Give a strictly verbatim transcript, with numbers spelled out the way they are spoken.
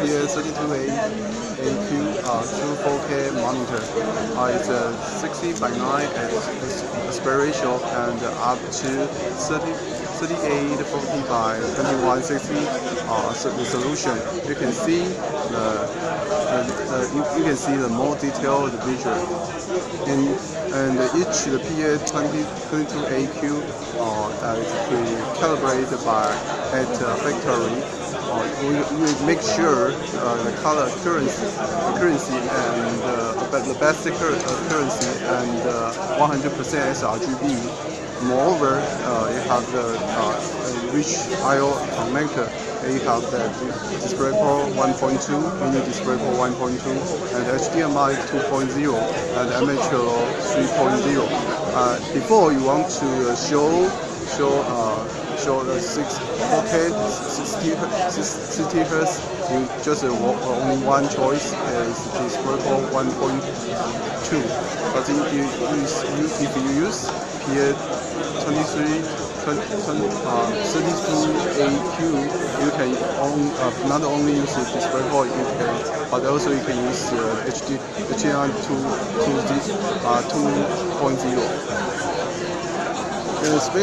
P A three two eight Q uh, true four K monitor. Uh, it's a uh, sixty by nine aspect ratio and uh, up to thirty-eight forty by twenty-one sixty uh, resolution. You can see the Uh, uh, you, you can see the more detailed picture, and and each the P A three two eight Q uh, is pre-calibrated by at uh, factory. Uh, we, we make sure uh, the color currency, currency and uh, the basic currency and uh, one hundred percent s R G B. Moreover, uh, you have the uh, rich I O connector. You have the DisplayPort one point two, mini DisplayPort one point two, and H D M I two point oh, and M H L three point oh. Uh, before you want to show show uh, show the six K sixty hertz, you just uh, only one choice is DisplayPort one point two. But if you use if you use P A twenty-three. thirty-two A Q, you can own, uh, not only use the DisplayPort, you can, but also you can use uh, H D M I two point oh. Uh,